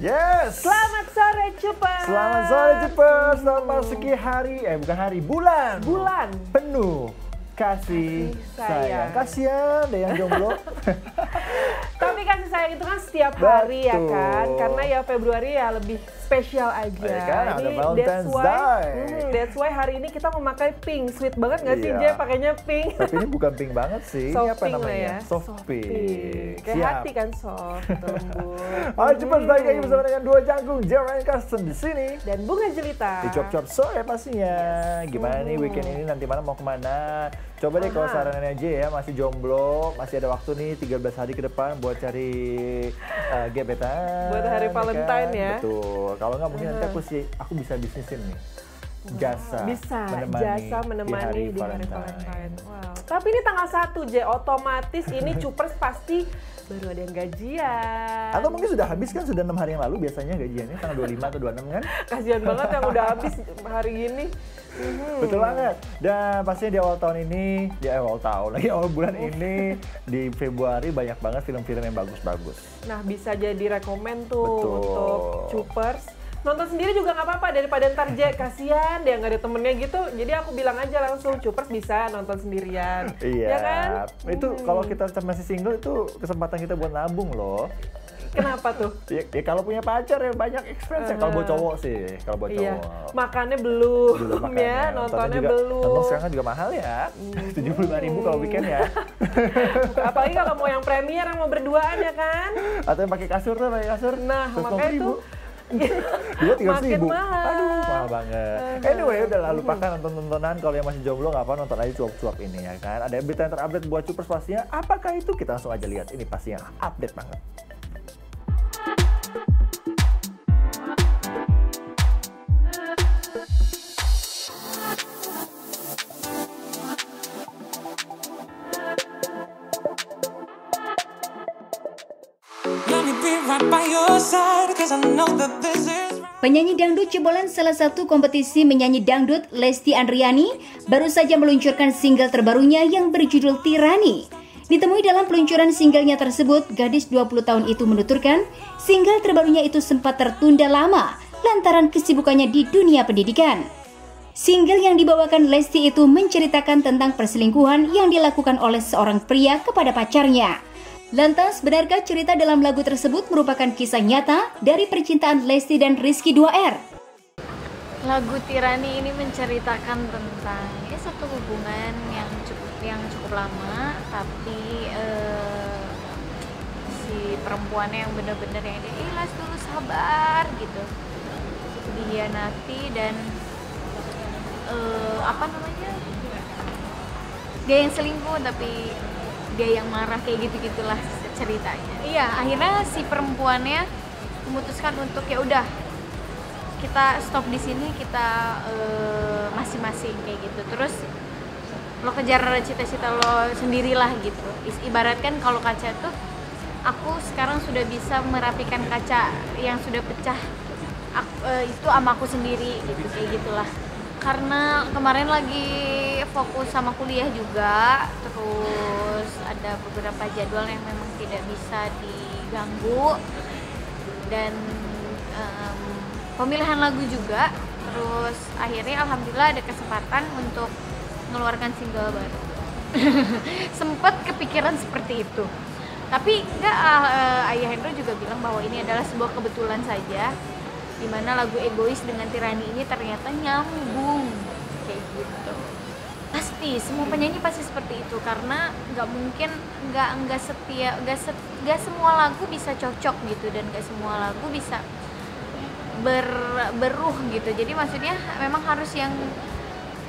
Yes. Selamat sore Jepang. Selamat sore Jepang. Selamat masuki hari, bulan. Bulan penuh kasih sayang. Kasihan deh yang jomblo. Tapi kasih sayang itu kan setiap hari ya kan, karena ya Februari ya lebih spesial aja. Ini that's why hari ini kita memakai pink, sweet banget nggak sih Jay pakainya pink? Tapi ini bukan pink banget sih, soft apa namanya? Soft pink. Kayak hati kan soft, lembut. Ayo cepat balik lagi bersama dengan dua jangkung, Jermaine Carson di sini dan Bunga Jelita. Di cuap-cuap sore pastinya. Gimana nih weekend ini nanti malam mau kemana? Coba deh kalau saranin aja ya, masih jomblo, masih ada waktu nih 13 hari ke depan buat cari gebetan. Buat hari Valentine kan? Ya. Betul. Kalau nggak mungkin nanti aku bisa bisnisin nih. Jasa. Bisa, jasa menemani di hari Valentine. Wow. Tapi ini tanggal 1 J, otomatis ini Cupers pasti baru ada yang gajian. Atau mungkin sudah habis kan, sudah 6 hari yang lalu biasanya gajiannya tanggal 25 atau 26 kan? Kasihan banget yang udah habis hari ini. Betul banget. Dan pastinya di awal tahun ini, di awal bulan ini, di Februari banyak banget film-film yang bagus-bagus. Nah bisa jadi rekomend tuh untuk Cupers. Nonton sendiri juga nggak apa-apa, daripada ntar J, kasihan deh nggak ada temennya gitu. Jadi aku bilang aja langsung, Cupers bisa nonton sendirian. Iya ya kan? Itu kalau kita masih single itu kesempatan kita buat nabung loh. Kenapa tuh? Ya kalau punya pacar ya banyak experience ya. Kalau buat cowok sih, kalau buat cowok. Makannya belum ya, nontonnya belum. Nonton sekarang juga mahal ya, 75.000 kalau weekend ya. Apalagi kalau mau yang premier, yang mau berduaan ya kan? Atau yang pakai kasur tuh, pakai kasur. Nah, makanya itu. 200.000. Aduh, mahal banget. Anyway, udahlah lupakan nonton-nontonan. Kalau yang masih jomblo nggak apa, nonton aja cuap-cuap ini ya kan. Ada berita yang terupdate buat Cupers pastinya. Apakah itu? Kita langsung aja lihat. Ini pastinya update banget. Penyanyi dangdut jebolan salah satu kompetisi menyanyi dangdut, Lesti Andriani, baru saja meluncurkan single terbarunya yang berjudul Tirani. Ditemui dalam peluncuran singlenya tersebut, gadis 20 tahun itu menuturkan, single terbarunya itu sempat tertunda lama lantaran kesibukannya di dunia pendidikan. Single yang dibawakan Lesti itu menceritakan tentang perselingkuhan yang dilakukan oleh seorang pria kepada pacarnya. Lantas, benarkah cerita dalam lagu tersebut merupakan kisah nyata dari percintaan Lesti dan Rizky 2R? Lagu Tirani ini menceritakan tentang satu hubungan yang cukup lama, tapi si perempuannya yang benar-benar yang dia ikhlas dulu sabar gitu, dihianati dan dia yang selingkuh tapi dia yang marah, kayak gitu-gitulah ceritanya. Iya, akhirnya si perempuannya memutuskan untuk ya udah kita stop di sini, kita masing-masing kayak gitu. Terus lo kejar cita-cita lo sendirilah gitu. Ibaratkan kalau kaca tuh, aku sekarang sudah bisa merapikan kaca yang sudah pecah. Aku, itu sama aku sendiri gitu, kayak gitulah. Karena kemarin lagi fokus sama kuliah juga, terus ada beberapa jadwal yang memang tidak bisa diganggu, dan pemilihan lagu juga. Terus akhirnya alhamdulillah ada kesempatan untuk mengeluarkan single baru. Sempet kepikiran seperti itu, tapi enggak. Ayah Hendro juga bilang bahwa ini adalah sebuah kebetulan saja, dimana lagu Egois dengan Tirani ini ternyata nyambung kayak gitu. Pasti semua penyanyi pasti seperti itu, karena nggak mungkin nggak semua lagu bisa cocok gitu, dan nggak semua lagu bisa beruh gitu. Jadi maksudnya memang harus yang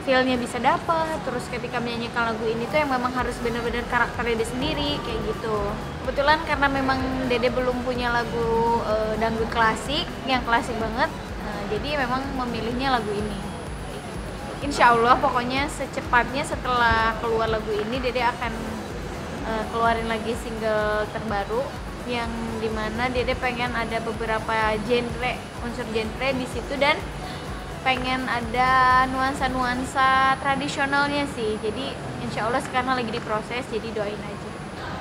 feelnya bisa dapat. Terus ketika menyanyikan lagu ini tuh yang memang harus benar-benar karakternya dia sendiri kayak gitu. Kebetulan karena memang Dede belum punya lagu dangdut klasik yang klasik banget, jadi memang memilihnya lagu ini. Insya Allah pokoknya secepatnya setelah keluar lagu ini, Dede akan keluarin lagi single terbaru yang dimana Dede pengen ada beberapa genre, unsur genre di situ, dan pengen ada nuansa-nuansa tradisionalnya sih. Jadi insya Allah sekarang lagi diproses, jadi doain aja.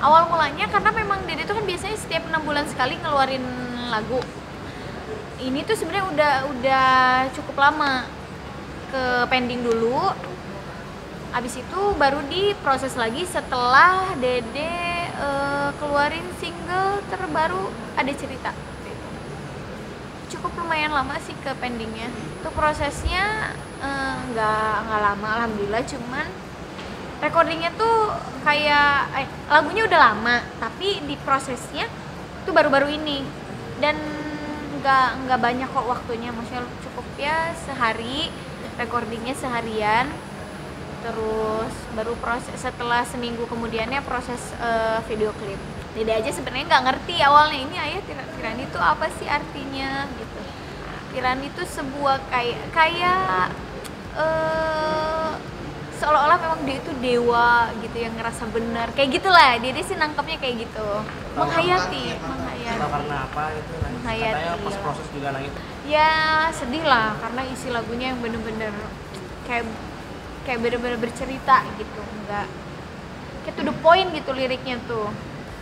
Awal mulanya karena memang Dede tuh kan biasanya setiap 6 bulan sekali ngeluarin lagu. ini tuh sebenarnya udah cukup lama ke pending dulu. Abis itu baru diproses lagi setelah Dede keluarin single terbaru Ada Cerita. Cukup lumayan lama sih ke pendingnya. Itu prosesnya nggak lama, alhamdulillah. Cuman recordingnya tuh kayak lagunya udah lama, tapi di prosesnya tuh baru-baru ini. Dan nggak banyak kok waktunya, maksudnya cukup ya sehari, recordingnya seharian. Terus baru proses setelah seminggu kemudiannya proses video klip. Dede aja sebenarnya nggak ngerti awalnya ini ayah Tirani itu apa sih artinya gitu. Tirani itu sebuah kayak seolah-olah memang dia itu dewa gitu yang ngerasa benar kayak gitulah. Dede sih nangkapnya kayak gitu. Menghayati. Karena apa gitu? Katanya pas proses juga nangis. Ya sedih lah karena isi lagunya yang bener-bener kayak bener-bener bercerita gitu, enggak kayak to the point gitu liriknya tuh.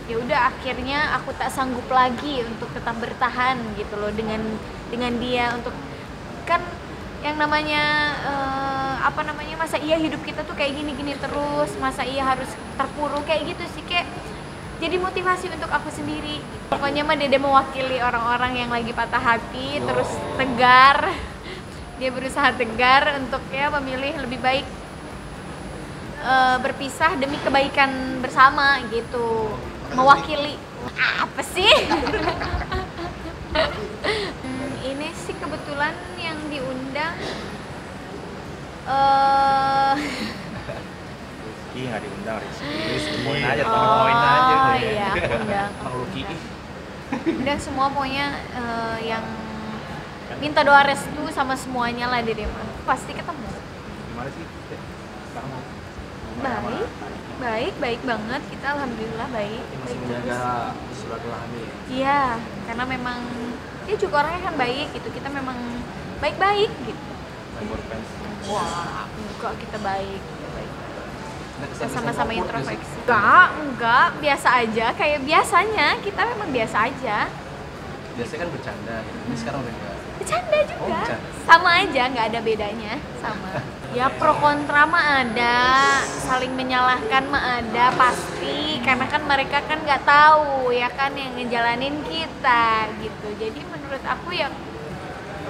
Ya udah akhirnya aku tak sanggup lagi untuk tetap bertahan gitu loh dengan dia. Untuk kan yang namanya masa iya hidup kita tuh kayak gini-gini terus, masa iya harus terpuruk kayak gitu sih, kayak jadi motivasi untuk aku sendiri. Pokoknya mah Dede mewakili orang-orang yang lagi patah hati, terus tegar. Dia berusaha tegar untuk ya memilih lebih baik berpisah demi kebaikan bersama gitu. Mewakili apa sih? Ini sih kebetulan yang diundang Rizky nggak diundang, Rizky poin aja, poin aja. Oh iya, undang. Udah semua pokoknya yang minta doa restu sama semuanya lah Dede mah. Pasti ketemu. Gimana sih? Baik banget. Kita alhamdulillah baik. Masih menjaga silaturahmi. Iya, karena memang dia juga orangnya kan baik gitu. Kita memang baik-baik gitu. Wah, enggak, kita baik. Kita sama-sama introspeksi. Enggak, biasa aja. Kayak biasanya, kita memang biasa aja. Biasanya kan bercanda, ini sekarang udah enggak. Bercanda juga, sama aja, nggak ada bedanya, sama. Ya pro kontra mah ada, saling menyalahkan mah ada pasti, karena kan mereka kan nggak tahu ya kan yang ngejalanin kita gitu. Jadi menurut aku ya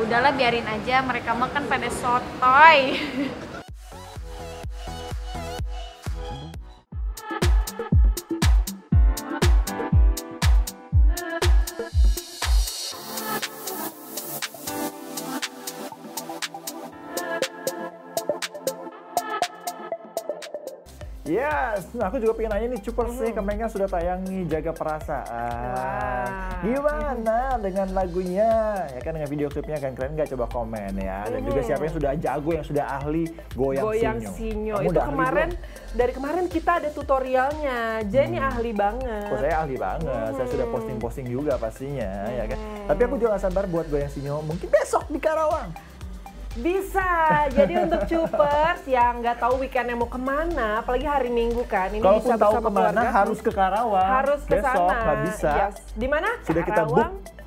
udahlah biarin aja, mereka mah kan pada sotoy. Yes, nah, aku juga pengen nanya nih, Cuper sih Kemengan sudah tayang nih, Jaga Perasaan. Wow. Gimana dengan lagunya? Ya kan dengan video klipnya kan keren, nggak coba komen ya. Dan juga siapa yang sudah jago, yang sudah ahli goyang sinyo. Itu kemarin dari kemarin kita ada tutorialnya. Jenny ahli banget. Kok saya ahli banget. Saya sudah posting juga pastinya ya kan. Tapi aku juga nggak sabar buat goyang sinyo. Mungkin besok di Karawang. Bisa, jadi untuk Cupers yang nggak tahu weekendnya mau kemana, apalagi hari Minggu kan, ini kalaupun bisa tahu kemana harus ke Karawang, harus ke sana. Besok nggak bisa. Yes. Di mana? Sudah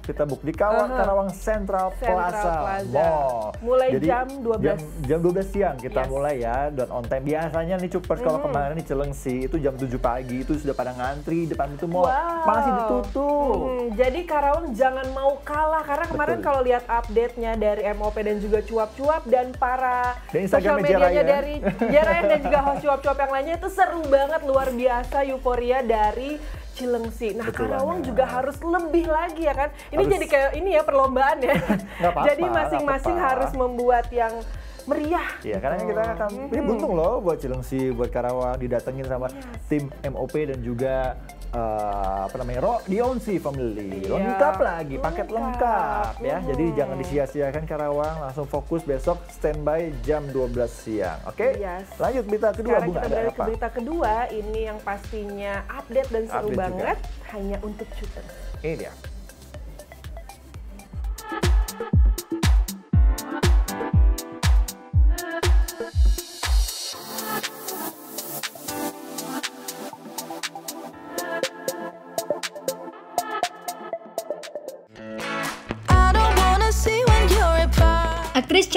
kita book di Karawang Central Plaza. Wow. Mulai jadi, jam 12. Jam 12 siang kita mulai ya, dan on time. Biasanya nih Cupers kalau kemarin di Cileungsi itu jam 7 pagi itu sudah pada ngantri depan itu mall, masih ditutup. Jadi Karawang jangan mau kalah karena kemarin kalau lihat update-nya dari MOP dan juga cuap-cuap dan para sosial medianya dari Jerayan dan juga host cuap-cuap yang lainnya, itu seru banget, luar biasa euforia dari Cileungsi. Nah, Karawang juga harus lebih lagi ya kan. Ini harus, jadi kayak ini ya perlombaan ya. Jadi masing-masing harus membuat yang meriah. Iya, karena kita akan ini buntung loh buat Cileungsi, buat Karawang, didatengin sama tim MOP dan juga di Onsu family. Lengkap lagi, paket lengkap ya. Jadi jangan disia-siakan Karawang, langsung fokus besok standby jam 12 siang. Oke? Yes. Lanjut berita kedua, Bung. Kita beralih ke berita kedua, ini yang pastinya update dan seru banget juga. Hanya untuk Cuper. Ini dia.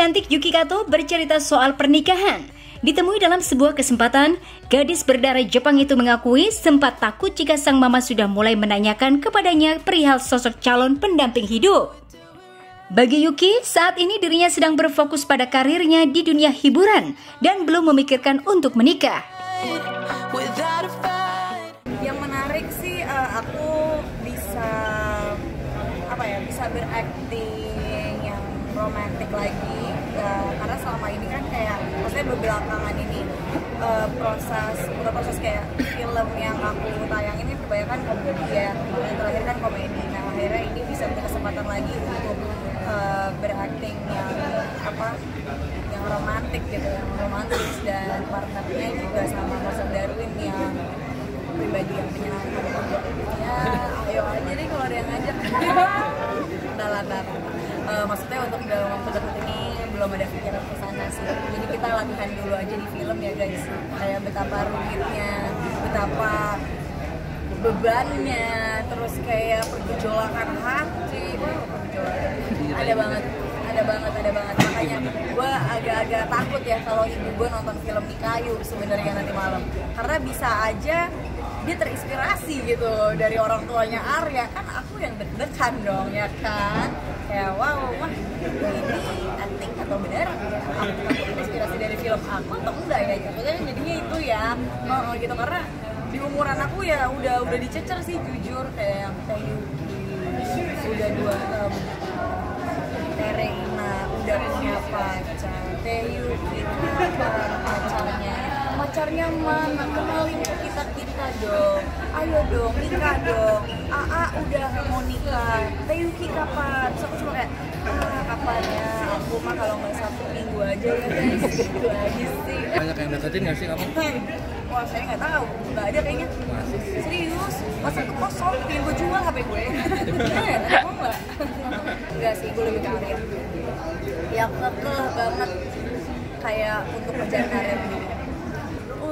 cantik Yuki Kato bercerita soal pernikahan. Ditemui dalam sebuah kesempatan, gadis berdarah Jepang itu mengakui sempat takut jika sang mama sudah mulai menanyakan kepadanya perihal sosok calon pendamping hidup. Bagi Yuki, saat ini dirinya sedang berfokus pada karirnya di dunia hiburan dan belum memikirkan untuk menikah. Yang menarik sih aku bisa berakting yang romantis lagi, karena selama ini kan kayak maksudnya belakangan ini proses kayak film yang aku tayang ini kebanyakan komedi ya, yang terakhir kan komedi. Nah akhirnya ini bisa punya kesempatan lagi untuk berakting yang yang romantis gitu, yang romantis, dan partnernya juga sama Mas Darwin yang pribadi yang menyenangkan ya. Ayo aja deh kalau ada yang ngajak. Maksudnya untuk dalam waktu dekat ini belum ada pikiran ke sana sih. Jadi kita latihan dulu aja di film ya guys. Kayak betapa rumitnya, betapa bebannya, terus kayak pergejolakan hati. Wah, pergejolakan. Ada banget. Makanya gue agak-agak takut ya kalau ibu gue nonton film Nikayu sebenarnya nanti malam. Karena bisa aja dia terinspirasi gitu dari orang tuanya Arya, kan aku yang deg-degan dong ya kan, ya wow mah ini antik atau benar ya, aku terinspirasi dari film aku atau enggak ya gitu kan, jadinya itu ya gitu. Karena di umuran aku ya udah dicecer sih jujur, kayak Yuki udah 2 tahun, Terena udah punya pacar, Yuki pacarnya mana, kenalin kita dong, ayo dong nikah dong, AA udah mau nikah, Yuki kapan? So aku cuma kayak kapan ya, aku mah kalau nggak 1 minggu aja ya guys, gitu aja sih. Banyak yang deketin nggak sih kamu? Wah saya nggak tahu, nggak ada kayaknya. Serius, masa aku kosong, pengen gue jual HP gue. Kamu nggak? Nggak sih, gue lebih kekeh. Ya kekeh banget kayak untuk kerjaan karir.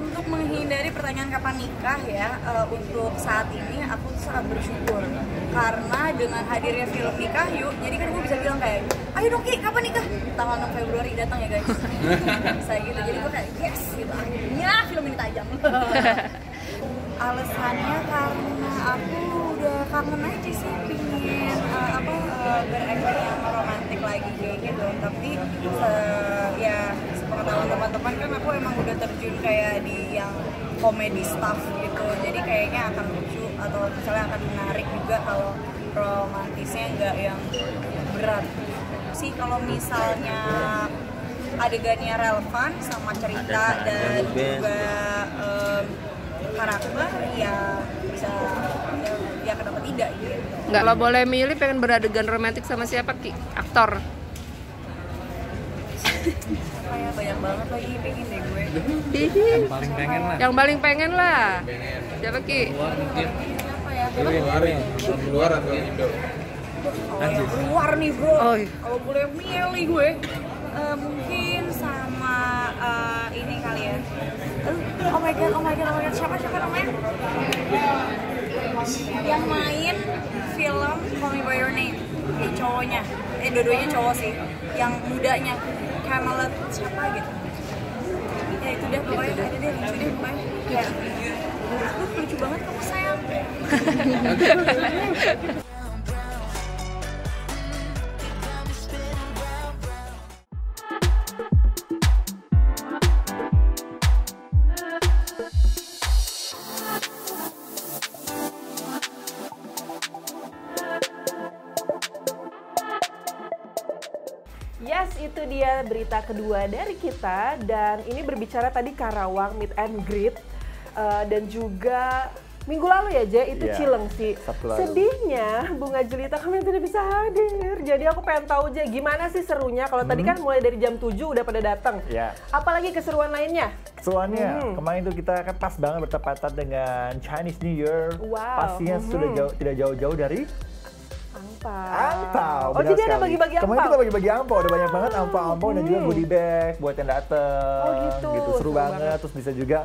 Untuk menghindari pertanyaan kapan nikah ya, untuk saat ini aku sangat bersyukur karena dengan hadirnya film Nikayu, jadi kan gue bisa bilang kayak, ayo dong Ki, kapan nikah? Tanggal 6 Februari datang ya guys. Bisa gitu, jadi gue kayak yes gitu, akhirnya film ini tajam. Alasannya karena aku udah kangen aja sih, pingin berakting yang romantis lagi kayak gitu. Tapi ya sepengetahuan teman-teman kan aku emang udah terjun kayak di yang komedi stuff gitu, jadi kayaknya akan lucu atau misalnya akan menarik juga kalau romantisnya nggak yang berat sih. Kalau misalnya adegannya relevan sama cerita dan juga karakter ya bisa ya kenapa tidak gitu. Nggak, lo boleh milih pengen beradegan romantis sama siapa Ki? Aktor? Kayak banyak banget lagi pengen deh gue. Yang paling pengen lah. Yang paling pengen lah. Siapa Ki? Luar atau Indo? Luar nih bro. Kalau boleh milih gue mungkin sama ini kali ya. Oh my god, siapa namanya? Yang main film Call Me by Your Name, cowoknya. Dua-duanya cowok sih. Yang mudanya Kamelet siapa gitu. Ya itu dia pokoknya ada deh, lucu deh pokoknya. Ya. Lucu banget kamu sayang. Yes, itu dia berita kedua dari kita, dan ini berbicara tadi Karawang meet and greet dan juga minggu lalu ya Je, itu Cileungsi. Sedihnya Bunga Jelita kami tidak bisa hadir, jadi aku pengen tahu Je, gimana sih serunya kalau tadi kan mulai dari jam 7 udah pada datang. Apalagi keseruan lainnya? Soalnya kemarin itu kita kan pas banget bertepatan dengan Chinese New Year, pastinya sudah tidak jauh-jauh dari Angpau. Oh, jadi sekali. Ada bagi-bagi angpau. Kemarin kita bagi-bagi angpau, ada banyak banget angpau-angpau dan juga goodie bag buat yang dateng. Oh gitu. Seru banget. Terus bisa juga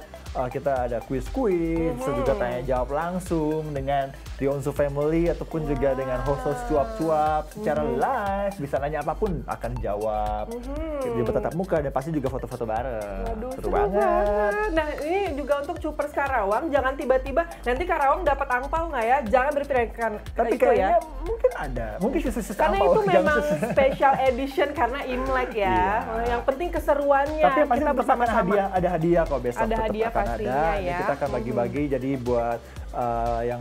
kita ada kuis-kuis, terus juga tanya jawab langsung dengan The Onsu Family ataupun juga dengan host-host cuap-cuap secara live, bisa nanya apapun akan jawab. Dia bertatap muka dan pasti juga foto-foto bareng. Waduh, seru banget. Nah, ini juga untuk Cupers Karawang, jangan tiba-tiba nanti Karawang dapat angpau nggak ya? Jangan berpikiran tapi itu ya. Mungkin ada, mungkin khusus karena angpau. Itu memang special edition karena Imlek ya. Iya. Yang penting keseruannya. Tapi yang pasti kita bersama-sama. Ada hadiah kok besok. Ada hadiah pastinya ya. Kita akan bagi-bagi jadi buat yang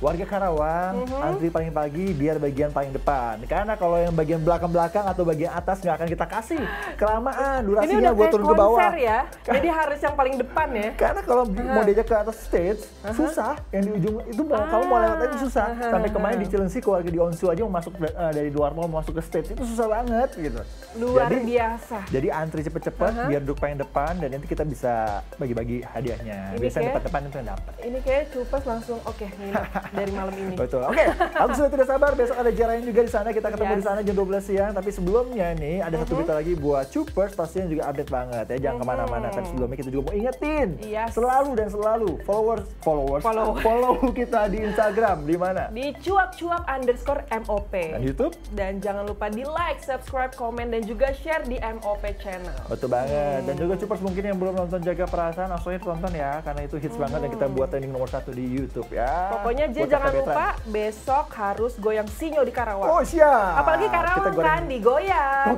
warga Karawang, antri paling pagi biar bagian paling depan. Karena kalau yang bagian belakang-belakang atau bagian atas nggak akan kita kasih. Kelamaan, durasinya buat turun ke bawah. Ya? Jadi harus yang paling depan ya? Karena kalau mau diajak ke atas stage, susah. Yang di ujung itu kamu mau lewat aja susah. Sampai kemarin di Cileungsi keluarga di Onsu aja mau masuk dari luar mau masuk ke stage itu susah banget gitu. Luar biasa. Jadi antri cepet-cepet biar duduk paling depan dan nanti kita bisa bagi-bagi hadiahnya. Biasanya depan-depan itu yang dapat. Ini kayak Cupers langsung oke nih. Dari malam ini. Betul. Oke, aku sudah tidak sabar. Besok ada jarain juga di sana. Kita ketemu di sana jam 12 siang. Tapi sebelumnya nih, ada satu berita lagi buat Cupers. Pastinya juga update banget ya. Jangan kemana-mana. Tapi sebelumnya kita juga mau ingetin. Selalu dan selalu. Follow kita di Instagram. Di mana? Di cuap-cuap_MOP. Dan YouTube. Dan jangan lupa di like, subscribe, komen, dan juga share di MOP Channel. Betul banget. Dan juga Cupers mungkin yang belum nonton Jaga Perasaan, langsungnya tonton ya. Karena itu hits banget dan kita buat trending nomor 1 di YouTube ya. Pokoknya jangan lupa besok harus goyang sinyo di Karawang. Oh siap. Apalagi Karawang kan digoyang.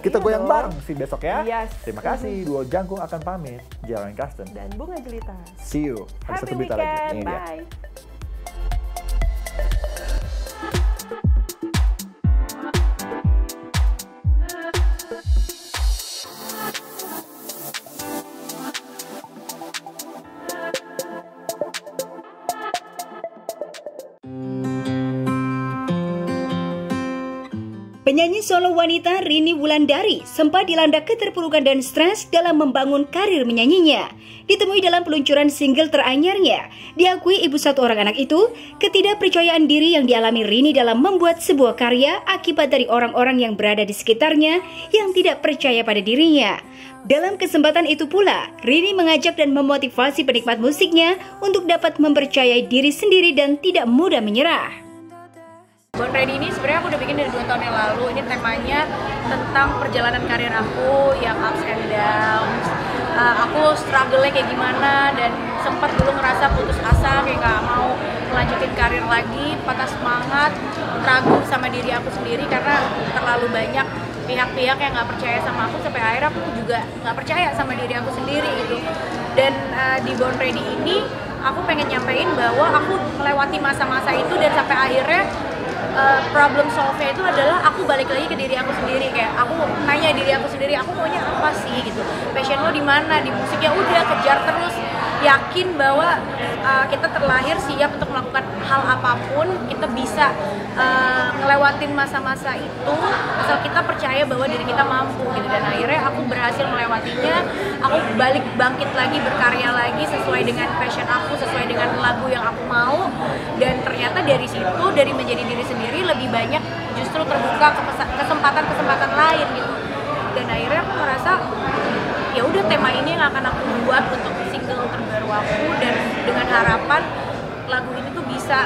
Kita goyang bareng sih besok ya. Yes. Terima kasih. Duo Jangkung akan pamit. Jalen Kasten dan Bunga Jelita. See you. Happy weekend. Bye. Penyanyi solo wanita Rini Wulandari sempat dilanda keterpurukan dan stres dalam membangun karir menyanyinya. Ditemui dalam peluncuran single teranyarnya, diakui ibu satu orang anak itu, ketidakpercayaan diri yang dialami Rini dalam membuat sebuah karya akibat dari orang-orang yang berada di sekitarnya yang tidak percaya pada dirinya. Dalam kesempatan itu pula, Rini mengajak dan memotivasi penikmat musiknya untuk dapat mempercayai diri sendiri dan tidak mudah menyerah. Born Ready ini sebenarnya aku udah bikin dari 2 tahun yang lalu. Ini temanya tentang perjalanan karir aku yang ups and downs. Aku struggle-nya kayak gimana dan sempat dulu ngerasa putus asa kayak gak mau melanjutin karir lagi, patah semangat, ragu sama diri aku sendiri karena terlalu banyak pihak-pihak yang gak percaya sama aku sampai akhirnya aku juga gak percaya sama diri aku sendiri gitu. Dan di Born Ready ini aku pengen nyampein bahwa aku melewati masa-masa itu dan sampai akhirnya problem solve-nya itu adalah aku balik lagi ke diri aku sendiri, kayak aku nanya diri aku sendiri, aku maunya apa sih gitu, passion lo di mana, di musik, ya udah kejar terus, yakin bahwa kita terlahir siap untuk melakukan hal apapun, kita bisa ngelewatin masa-masa itu asal kita percaya bahwa diri kita mampu gitu. Dan akhirnya aku berhasil melewatinya, aku balik bangkit lagi, berkarya lagi sesuai dengan passion aku, sesuai dengan lagu yang aku mau. Dan ternyata dari situ, dari menjadi diri sendiri lebih banyak justru terbuka kesempatan-kesempatan lain gitu. Dan akhirnya aku merasa ya udah, tema ini yang akan aku buat untuk single terbaru aku, dan dengan harapan lagu ini tuh bisa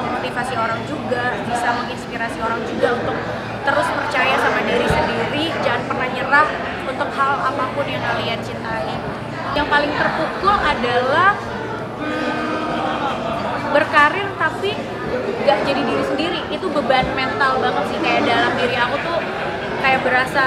memotivasi orang juga, bisa menginspirasi orang juga untuk terus percaya sama diri sendiri, jangan pernah nyerah untuk hal apapun yang kalian cintai. Yang paling terpukul adalah berkarir tapi gak jadi diri sendiri, itu beban mental banget sih. Kayak dalam diri aku tuh kayak berasa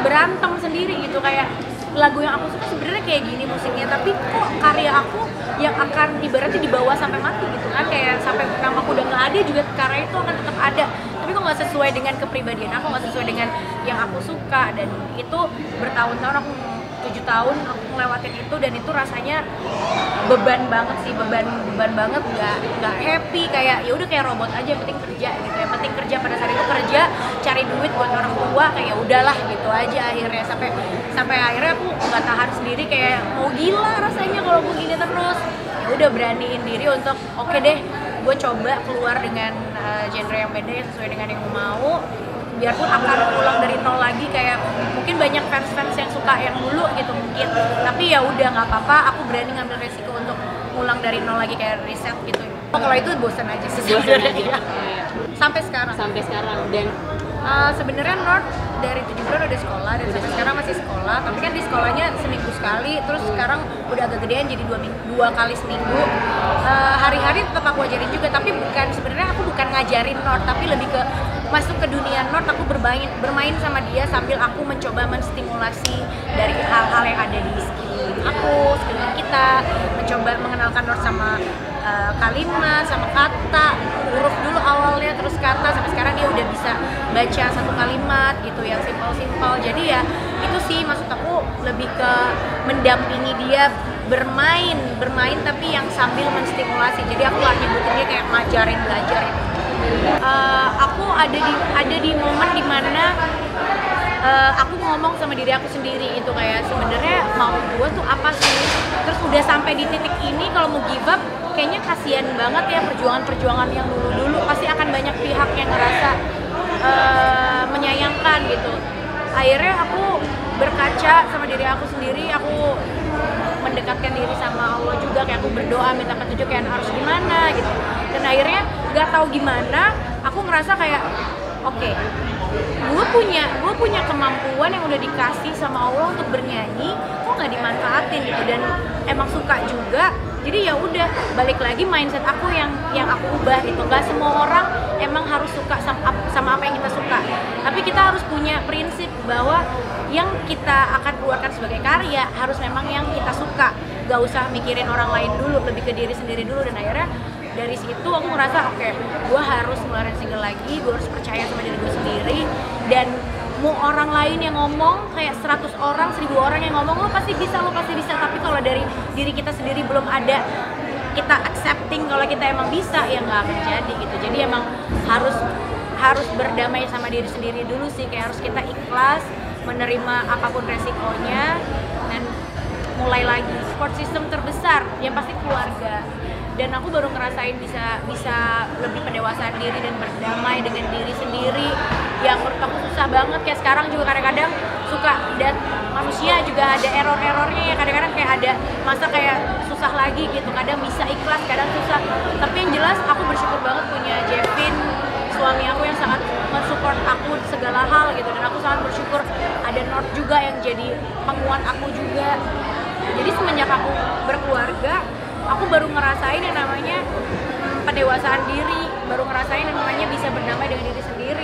berantem sendiri gitu, kayak lagu yang aku suka sebenarnya kayak gini musiknya, tapi kok karya aku yang akan ibaratnya dibawa sampai mati gitu kan, kayak sampai nama aku udah gak ada juga karya itu akan tetap ada, tapi kok gak sesuai dengan kepribadian aku, gak sesuai dengan yang aku suka. Dan itu bertahun-tahun, aku 7 tahun aku ngelewatin itu, dan itu rasanya beban banget sih, beban banget, nggak happy, kayak ya udah kayak robot aja, yang penting kerja gitu, yang penting kerja. Pada saat itu kerja cari duit buat orang tua, kayak udahlah gitu aja akhirnya, sampai akhirnya aku nggak tahan sendiri, kayak mau gila rasanya kalau begini terus. Ya udah beraniin diri untuk oke deh, gue coba keluar dengan genre yang beda yang sesuai dengan yang gue mau, biarpun akan pulang dari nol lagi. Kayak mungkin banyak fans-fans yang suka yang dulu gitu mungkin, tapi ya udah nggak apa-apa, aku berani ngambil resiko untuk pulang dari nol lagi kayak riset gitu. Kalau itu bosan aja sih sebenarnya. Sampai sekarang dan sebenarnya Nord dari 7 bulan udah sekolah dan sampai sekarang masih sekolah, tapi kan di sekolahnya seminggu sekali, terus sekarang udah agak gedean jadi dua kali seminggu. Hari-hari tetap aku ajarin juga, tapi bukan, sebenarnya aku bukan ngajarin Nord, tapi lebih ke masuk ke dunia Nord, aku bermain sama dia sambil aku mencoba menstimulasi dari hal-hal yang ada di skill aku, skill kita, mencoba mengenalkan Nord sama kalimat, sama kata, huruf dulu awalnya, terus kata. Sampai sekarang dia udah bisa baca satu kalimat gitu yang simpel-simpel. Jadi ya itu sih, maksud aku lebih ke mendampingi dia bermain tapi yang sambil menstimulasi. Jadi aku gak nyebutinnya kayak ngajarin. Aku ada di momen dimana aku ngomong sama diri aku sendiri itu kayak sebenarnya mau gue tuh apa sih, terus udah sampai di titik ini kalau mau give up kayaknya kasihan banget ya, perjuangan yang dulu pasti akan banyak pihak yang ngerasa menyayangkan gitu. Akhirnya aku berkaca sama diri aku sendiri, aku mendekatkan diri sama Allah juga, kayak aku berdoa minta petunjuk kayak harus gimana gitu. Dan akhirnya nggak tahu gimana aku ngerasa kayak oke, gue punya kemampuan yang udah dikasih sama Allah untuk bernyanyi, kok nggak dimanfaatin gitu. Dan emang suka juga, jadi ya udah balik lagi mindset aku yang aku ubah gitu. Gak semua orang emang harus suka sama apa yang kita suka, tapi kita harus punya prinsip bahwa yang kita akan keluarkan sebagai karya harus memang yang kita suka, gak usah mikirin orang lain dulu, lebih ke diri sendiri dulu. Dan akhirnya dari situ aku ngerasa oke, gue harus ngeluarin single lagi, gue harus percaya sama diri gue sendiri. Dan mau orang lain yang ngomong, kayak 100 orang, 1000 orang yang ngomong, lo pasti bisa, tapi kalau dari diri kita sendiri belum ada kita accepting kalau kita emang bisa, ya nggak akan jadi gitu. Jadi emang harus berdamai sama diri sendiri dulu sih, kayak harus kita ikhlas menerima apapun resikonya dan mulai lagi. Support system terbesar yang pasti keluarga, dan aku baru ngerasain bisa lebih pendewasaan diri dan berdamai dengan diri sendiri yang menurut aku susah banget. Kayak sekarang juga kadang-kadang suka, dan manusia juga ada error-errornya ya, kadang-kadang kayak ada masa kayak susah lagi gitu, kadang bisa ikhlas, kadang susah. Tapi yang jelas aku bersyukur banget punya Jeffin, suami aku yang sangat mensupport aku segala hal gitu, dan aku sangat bersyukur ada Nord juga yang jadi penguat aku juga. Jadi semenjak aku berkeluarga, aku baru ngerasain yang namanya pendewasaan diri, baru ngerasain yang namanya bisa berdamai dengan diri sendiri,